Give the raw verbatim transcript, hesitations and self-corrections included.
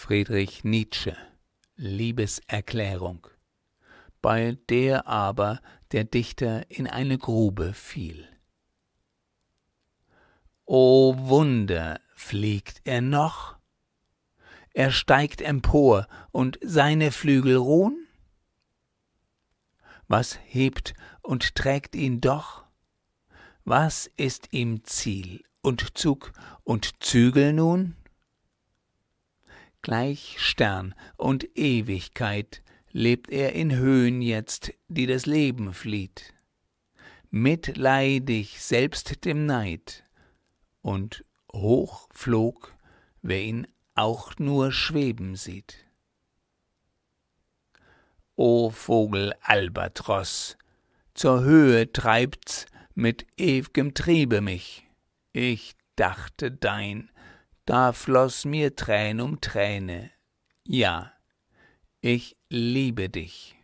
Friedrich Nietzsche, Liebeserklärung, bei der aber der Dichter in eine Grube fiel. O Wunder, fliegt er noch? Er steigt empor und seine Flügel ruhen? Was hebt und trägt ihn doch? Was ist ihm Ziel und Zug und Zügel nun? Gleich Stern und Ewigkeit lebt er in Höhen jetzt, die das Leben flieht, mitleidig selbst dem Neid, und hoch flog, wer ihn auch nur schweben sieht. O Vogel Albatros, zur Höhe treibt's mit ew'gem Triebe mich, ich dachte dein, da floss mir Trän um Träne, ja, ich liebe dich.